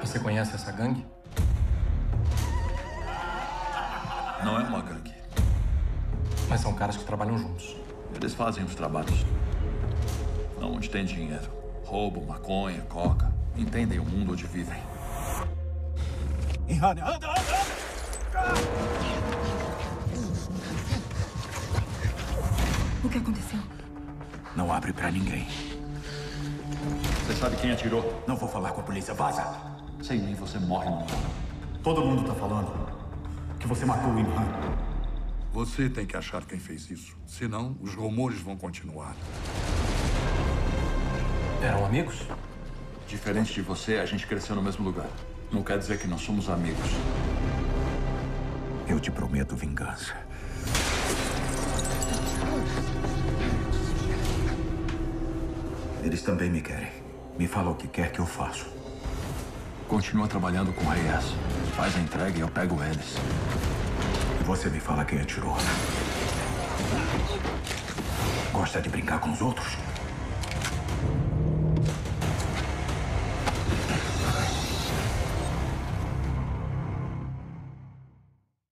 Você conhece essa gangue? Não é uma gangue. Mas são caras que trabalham juntos. Eles fazem os trabalhos. Não onde tem dinheiro. Roubo, maconha, coca. Entendem o mundo onde vivem. Imran, anda, anda! O que aconteceu? Não abre pra ninguém. Você sabe quem atirou? Não vou falar com a polícia, vaza! Sem mim você morre, não. Todo mundo tá falando que você matou o Imran. Você tem que achar quem fez isso. Senão, os rumores vão continuar. Eram amigos? Diferente de você, a gente cresceu no mesmo lugar. Não quer dizer que não somos amigos. Eu te prometo vingança. Eles também me querem. Me fala o que quer que eu faço. Continua trabalhando com o Reyes. Faz a entrega e eu pego eles. E você me fala quem atirou. Gosta de brincar com os outros?